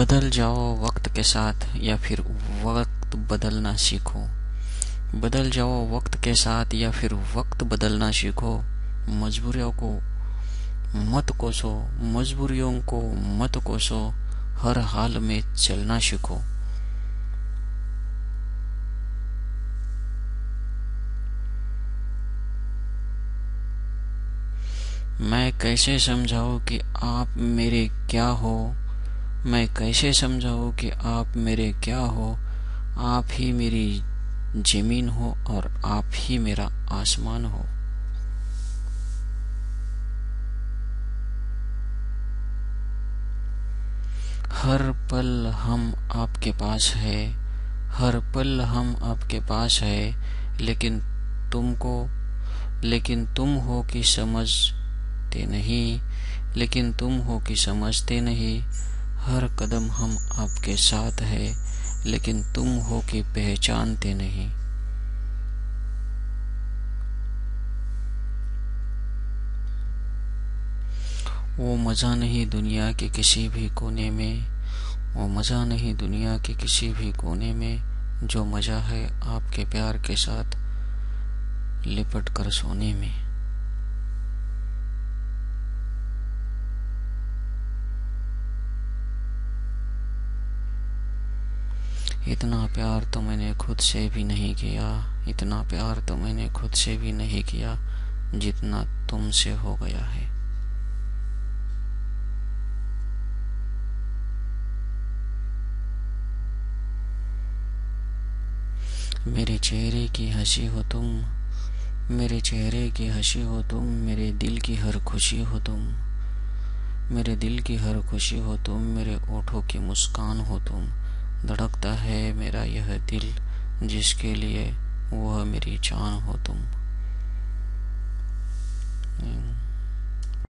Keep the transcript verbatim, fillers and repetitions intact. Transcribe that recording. बदल जाओ वक्त के साथ या फिर वक्त बदलना सीखो। बदल जाओ वक्त के साथ या फिर वक्त बदलना सीखो। मजबूरियों को मत कोसो मजबूरियों को मत कोसो, हर हाल में चलना सीखो। मैं कैसे समझाऊं कि आप मेरे क्या हो, मैं कैसे समझाऊं कि आप मेरे क्या हो। आप ही मेरी ज़मीन हो और आप ही मेरा आसमान हो। हर पल हम आपके पास है, हर पल हम आपके पास है, लेकिन तुमको लेकिन तुम हो कि समझते नहीं लेकिन तुम हो कि समझते नहीं। हर कदम हम आपके साथ है, लेकिन तुम हो कि पहचानते नहीं। वो मज़ा नहीं दुनिया के किसी भी कोने में, वो मज़ा नहीं दुनिया के किसी भी कोने में, जो मज़ा है आपके प्यार के साथ लिपट कर सोने में। इतना प्यार तो मैंने खुद से भी नहीं किया, इतना प्यार तो मैंने खुद से भी नहीं किया, जितना तुमसे हो गया है। मेरे चेहरे की हंसी हो तुम, मेरे चेहरे की हंसी हो तुम, मेरे दिल की हर खुशी हो तुम, मेरे दिल की हर खुशी हो तुम, मेरे ओठों की मुस्कान हो तुम। धड़कता है मेरा यह दिल, जिसके लिए वह मेरी जान हो तुम।